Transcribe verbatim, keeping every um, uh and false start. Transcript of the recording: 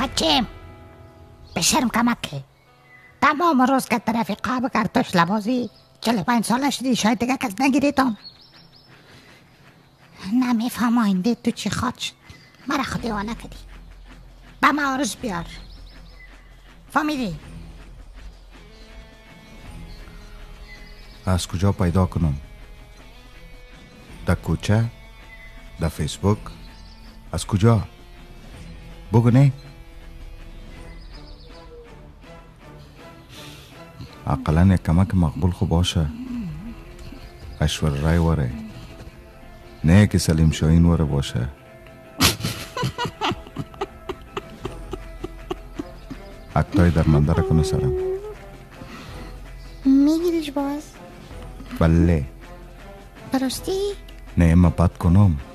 बच्चे बेशर्म कमक है तमाम मरोज का तरफ इकाब करते शलबोजी चले पाइन सोलह شدي شاي تجا كذا جريتهم نعم يفهم عندي تشي خاطش ما راح خدي وانا كدي بما عرش بيار فامیلی از کجا پیدا کنم؟ در کوچه؟ در فیسبوک؟ از کجا؟ بگو نه؟ اقلا یک کمک مقبول خوب باشه اشور رای وره نه که سلیم شاهین وره باشه اکتای درمنده را کنه سرم میگیریش باز؟ بله براستی؟ نه اما بد کنم